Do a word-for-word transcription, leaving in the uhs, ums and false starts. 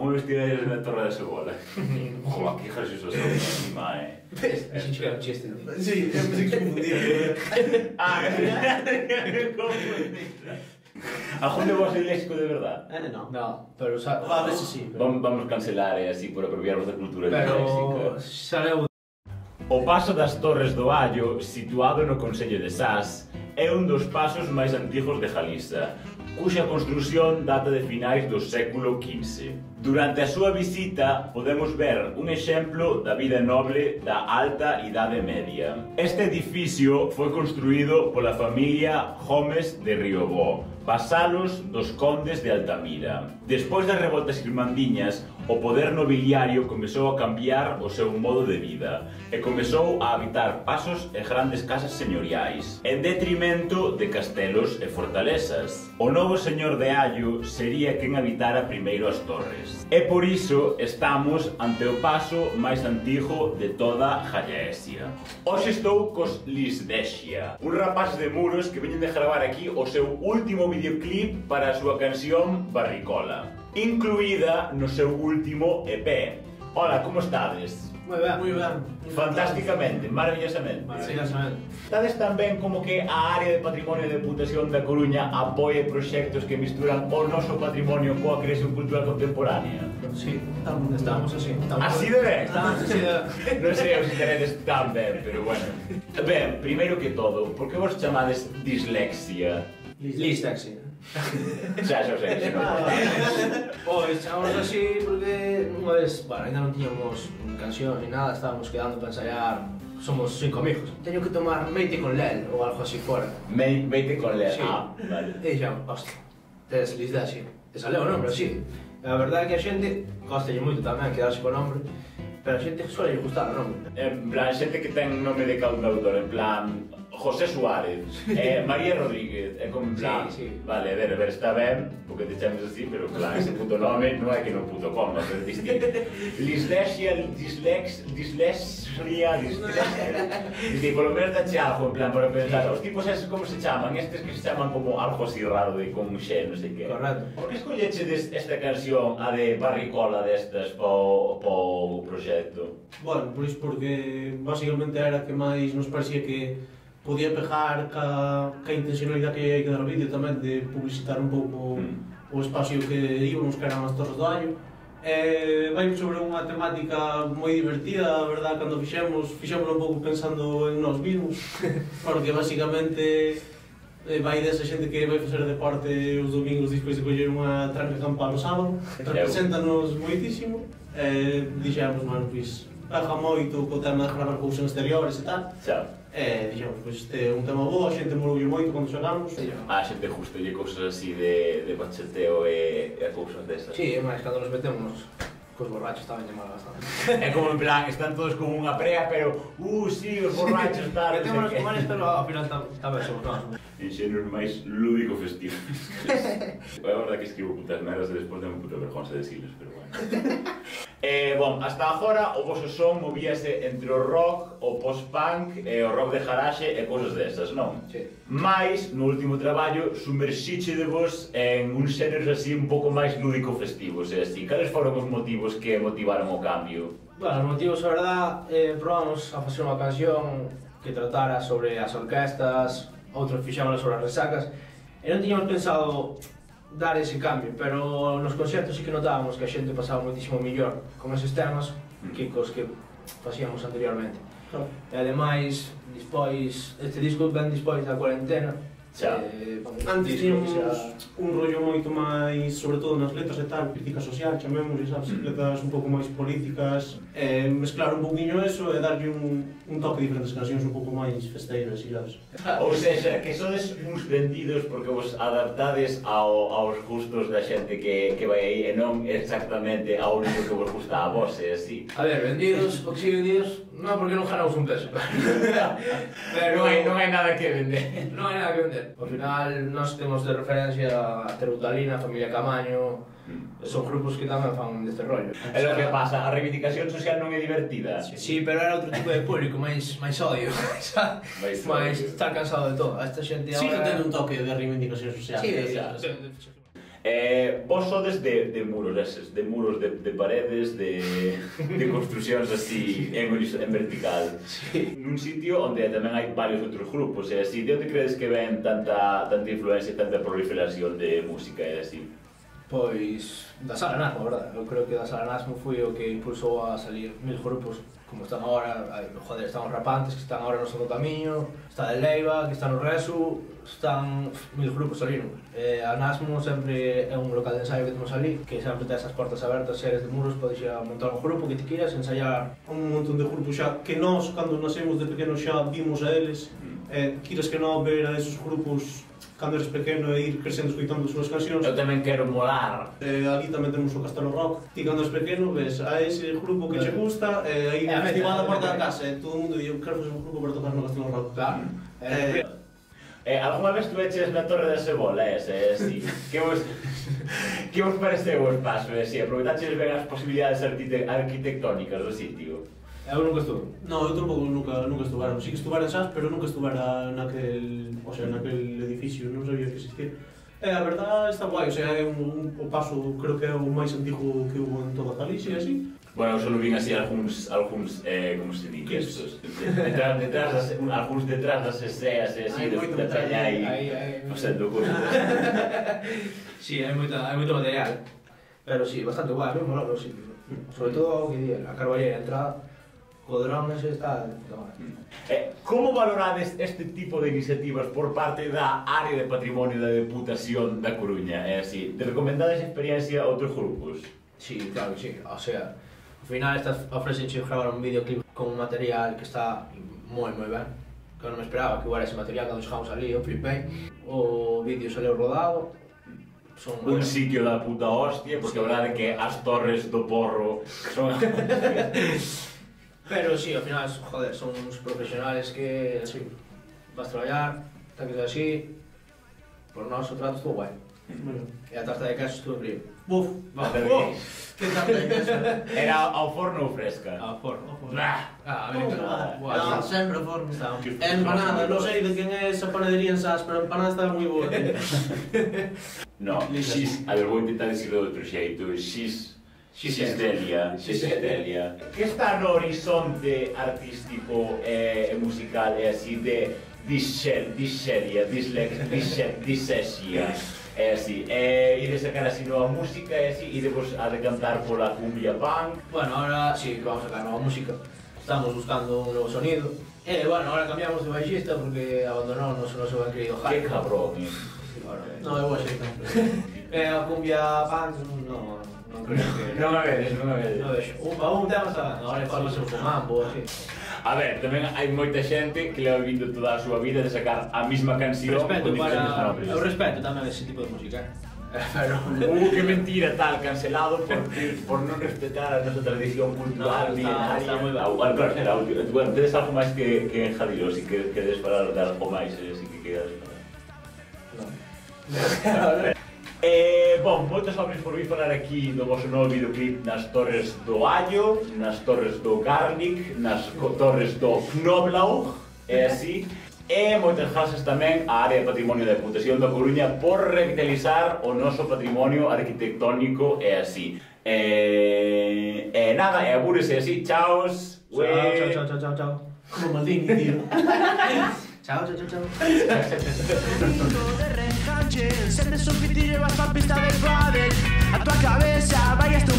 algunos tiráis la torre de cebola. Ojo, aquí Jesús os encima, eh. ¿Ves? Es un chico un chiste. Sí, es un confundido. Ah, ¿verdad? Confundido. ¿Algún de vos sois de verdad? Eh, no. No, pero a veces sí. Vamos a cancelar, eh, así, por apropiarnos da cultura. Pero saleu. O paso das Torres do Allo, situado no concello de Zas, é un dos pasos máis antigos de Galiza, cuxa construción data de finais do século quince. Durante a súa visita podemos ver un exemplo da vida nobre da alta Idade Media. Este edificio foi construído pola familia Gómez de Riobó, vasalos dos condes de Altamira. Despois das Revoltas Irmandiñas, o poder nobiliario comezou a cambiar o seu modo de vida e comezou a habitar pasos e grandes casas señoriais, en detrimento de castelos e fortalezas. O novo señor de Allo sería quen habitara primeiro as torres. E por iso estamos ante o paso máis antigo de toda Jaécia. Hoxe estou cos Lisdexia, un rapaz de muros que veñen de gravar aquí o seu último videoclip para a súa canción Barricola, incluída no seu último E P. Hola, como estades? Muy ben, muy ben. Fantásticamente, maravillosamente. Maravillosamente. Estades tan ben como que a área de patrimonio da Deputación da Coruña apoie proxectos que misturan o noso patrimonio coa creación cultural contemporánea? Sí, estábamos así. Así de ben? Estábamos así de ben. Non sei se tenedes tan ben, pero bueno. Ben, primeiro que todo, por que vos chamades dislexia? Lisdexia. Xa, xa, xa, xa, non. Pois, chamamos así porque unha vez, bueno, ainda non tiñamos canción ni nada, estábamos quedando para ensaiar. Somos cinco amigos. Teño que tomar meite con lel ou algo así fora. Meite con lel, ah, vale. E xa, hostia, tes Lisdexia. E saleu o nombre, así. A verdade é que a xente, costalle moito tamén quedarse con o nombre, pero a xente suele gustar o nombre. En plan, xente que ten nome de cantautor, en plan... José Suárez, eh, María Rodríguez, é eh, como en plan, sí, sí. Vale, a ver, a ver, está ben, porque te chamamos así, pero claro, ese puto nome non é que non puto coma, pero distinto. Lisdexia, dislex, dislexia, dislexia, dislexia, por lo menos da chajo, en plan, para pensar, os tipos esos como se chaman, estes que se chaman como algo así raro de como xe, non sei que. Correcto. Por que escolleches esta canción, a de Barricola destas, po, po proxecto? Bueno, pois porque, basicamente, era que máis nos parecía que podía pegar ca, ca intencionalidade que hai que dar o vídeo tamén de publicitar un pouco mm. o espacio que íbamos, que eran as Torres do Allo. E vai sobre unha temática moi divertida, a verdade, cando fixemos, fixémoslo un pouco pensando en nós mismos, porque basicamente vai desa xente que vai facer deporte os domingos despois de coller unha tranca campa no sábado, represéntanos moitísimo, e dixemos, bueno, pois, paga moito co tema de gravar cousas exteriores e tal. Xa. Eh, digamos, pois este é un tema boa, a xente molou moito cando xogamos. A xente justo lle cousas así de, de bacheteo e, e cousas desas. Si, é máis, cando nos metemos cos borrachos tamén lle mola bastante. É como en plan, están todos como unha prea, pero Uh, si, sí, os borrachos, tal. Metémonos como eles, pero ao final tamén somos nós. En xéneros máis lúdico festivo. A verdade que escribo putas meras e despois de unha puta vergonza de desilos, pero bueno. Eh, bon, hasta agora o vosso son movíase entre o rock, o post-punk, eh, o rock de jaraxe e cousas destas, non? Si. Mais, no último traballo, sumerxiche de vos en un xénero así un pouco máis lúdico-festivos, é así. Cales foron os motivos que motivaron o cambio? Bueno, os motivos, a verdad, eh, probamos a facer unha canción que tratara sobre as orquestas, outros fixámonos sobre as resacas, e non tiñamos pensado dar ese cambio, pero nos concertos sí que notábamos que a xente pasaba moitísimo mellor con esos temas que cos que facíamos anteriormente. Claro. E ademais, despois, este disco ven despois da cuarentena. Xa. Eh, Antes tínhamos un rollo moito máis, sobre todo nas letras e tal, crítica social, chamémosles, sabes, mm. letras un pouco máis políticas, eh, mezclar un poquinho eso e darlle un, un toque de diferentes cancións un pouco máis festeiras, sabes. Ou seja, que sodes uns vendidos porque vos adaptades ao, aos gustos da xente que, que vai aí e non exactamente ao único que vos gusta a vos, é así. A ver, vendidos, o que si vendidos, non, porque non ganamos un peso. Pero non hai, non hai nada que vender. Non hai nada que vender. Ao final, nós temos de referencia a Terutalina, a Família Camaño, son grupos que tamén fan deste rollo. É o que pasa, a reivindicación social non é divertida. Si, pero era outro tipo de público, máis odio, máis estar cansado de todo. Esta xente agora... Si, ten un toque de reivindicación social. Eh, vos sodes de, de muros eses, de muros, de, de paredes, de, de construccións así en, en vertical. Sí. Nun sitio onde tamén hai varios outros grupos, e así, de onde credes que ven tanta, tanta influencia e tanta proliferación de música e así? Pois, da sala Nasmo, verdad? Eu creo que da sala Nasmo foi o que impulsou a salir mil grupos como están agora, joder, están os rapantes que están agora no Santo Tamiño, está de Leiva, que está no Resu, están mil grupos salindo. Eh, a Nasmo sempre é un local de ensaio que temos ali, que sempre ten esas portas abertas, se eres de muros podes ir a montar un grupo que te queiras, ensaiar un montón de grupos xa que nós, cando nascemos de pequeno xa vimos a eles, eh, queiras que non ver a esos grupos cando eres pequeno e ir crecendo escoitando as súas cancións. Eu tamén quero molar. Eh, ali tamén temos o Castelo Rock. Ti cando eres pequeno ves a ese grupo que che gusta, eh, aí ti vas á porta da casa e todo o mundo di, eu quero facer un grupo para tocar no Castelo Rock. Claro. Eh, Eh, alguna vez tuveches na Torre de Cebola, ese, sí. Que vos, que vos pareceu os pasos, así? Aproveitaches ben as posibilidades arquitectónicas do sitio? Eu nunca estuve. No, eu tampouco nunca, nunca estuvera. Sí que estuvera en Zas, pero nunca estuvera naquel, o sea, naquel edificio, non sabía que existía. Eh, a verdade está guai, o sea, é un, un paso, creo que é o máis antigo que hubo en toda Galicia, así. Bueno, só vin así algúns, algúns, eh, como se di, estos, detrás, detrás, das, algúns detrás das eseas e así, da tralla e facendo cousas. Si, hai moito, hai moito material. Pero si, bastante guai, mesmo logo, si. Sobre todo, que di, a Carballera entrada, o drone se está... Eh, como valorades este tipo de iniciativas por parte da área de patrimonio da Deputación da Coruña? É así, te recomendades experiencia a outros grupos? Si, claro que si, o sea... Ao final estas ofrecenche gravar un videoclip con un material que está moi moi ben, que eu non me esperaba que hubiera ese material cando xogamos ali, eu flipei. O vídeo saleu rodado. Son un sitio da puta hostia, porque a verdade é que as torres do porro son... Pero si, ao final, joder, son uns profesionales que así, vas traballar, está que xa así, por nós o trato estuvo guai. E a tarta de queso estuvo frío. Buf, buf! Era ao forno ou fresca? Ao forno. Ah, americana. Sempre ao forno. Empanada, non sei de quen é esa panadería en Zas, pero a empanada está moi boa. Non, xis, a ver, vou intentar decirlo de outro xeito, xis, xisdelia, xisdelia. Que está no horizonte artístico e musical e así de disxelia, disexia? É así, e de sacar así nova música e así, e de vos a decantar pola cumbia punk. Bueno, ahora sí que vamos a sacar nova música, estamos buscando un novo sonido. E bueno, ahora cambiamos de baixista porque abandonamos o noso ben querido Jaécia. Que cabrón, eh? Non, eu vou xeita. E a cumbia punk, non, non creo que... Non me vedes, non me vedes. Non vexo, un pa un tema está, agora falamos un mambo, así. A ver, tamén hai moita xente que leva vivindo toda a súa vida de sacar a mesma canción con diferentes nomes. Eu respeto tamén ese tipo de música. Pero... Uh, que mentira tal, cancelado por non respetar a nosa tradición cultural. Está moi ben. Bueno, claro, espera, tedes algo máis que enjadiros e que quedes para dar algo máis, así que quedas... Non. Eh, bom, moitas obras por vir falar aquí do vosso novo videoclip nas Torres do Allo, nas Torres do Garnic, nas Torres do Knoblau, é así. E moitas grazas tamén á área de patrimonio da Deputación da Coruña por revitalizar o noso patrimonio arquitectónico, é así. E eh, eh, nada, e abúrese así, chaos. Chao, chao, chao, chao, chao. Como maldín, tío. Chao, chao, chao, chao. Se te substituye la pista de pádel a tu cabeza, vayas tu